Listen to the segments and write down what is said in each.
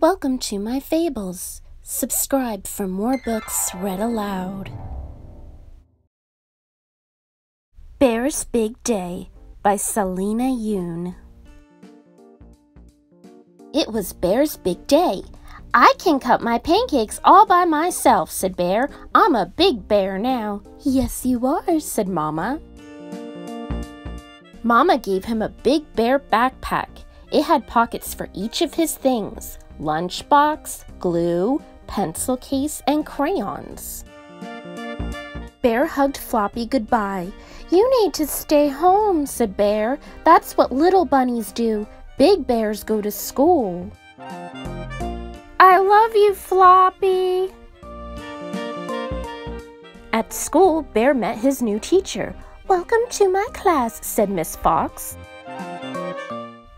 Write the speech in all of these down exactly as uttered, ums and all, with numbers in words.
Welcome to my fables. Subscribe for more books read aloud. Bear's Big Day by Selena Yoon. It was Bear's big day. I can cut my pancakes all by myself, said Bear. I'm a big bear now. Yes, you are, said Mama. Mama gave him a big bear backpack. It had pockets for each of his things: lunchbox, glue, pencil case, and crayons. Bear hugged Floppy goodbye. You need to stay home, said Bear. That's what little bunnies do. Big bears go to school. I love you, Floppy. At school, Bear met his new teacher. Welcome to my class, said Miss Fox.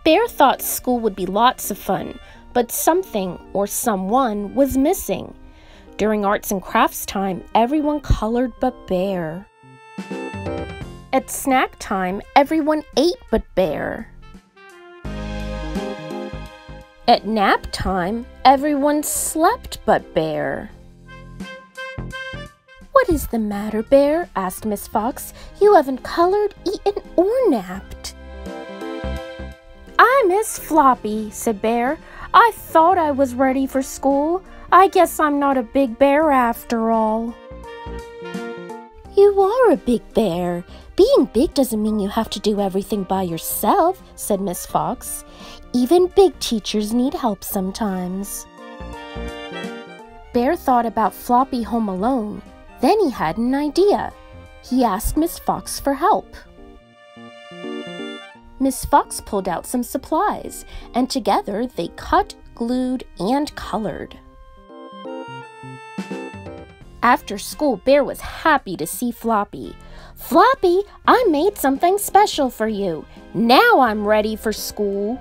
Bear thought school would be lots of fun, but something or someone was missing. During arts and crafts time, everyone colored but Bear. At snack time, everyone ate but Bear. At nap time, everyone slept but Bear. What is the matter, Bear? Asked Miss Fox. You haven't colored, eaten, or napped. I miss Floppy, said Bear. I thought I was ready for school. I guess I'm not a big bear after all. You are a big bear. Being big doesn't mean you have to do everything by yourself, said Miss Fox. Even big teachers need help sometimes. Bear thought about Floppy home alone. Then he had an idea. He asked Miss Fox for help. Miss Fox pulled out some supplies, and together they cut, glued, and colored. After school, Bear was happy to see Floppy. Floppy, I made something special for you. Now I'm ready for school.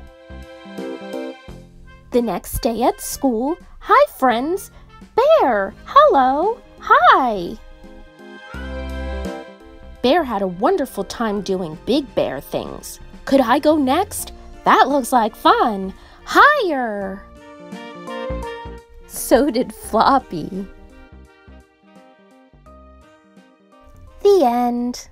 The next day at school, hi friends. Bear, hello, hi. Bear had a wonderful time doing big bear things. Could I go next? That looks like fun. Higher! So did Floppy. The end.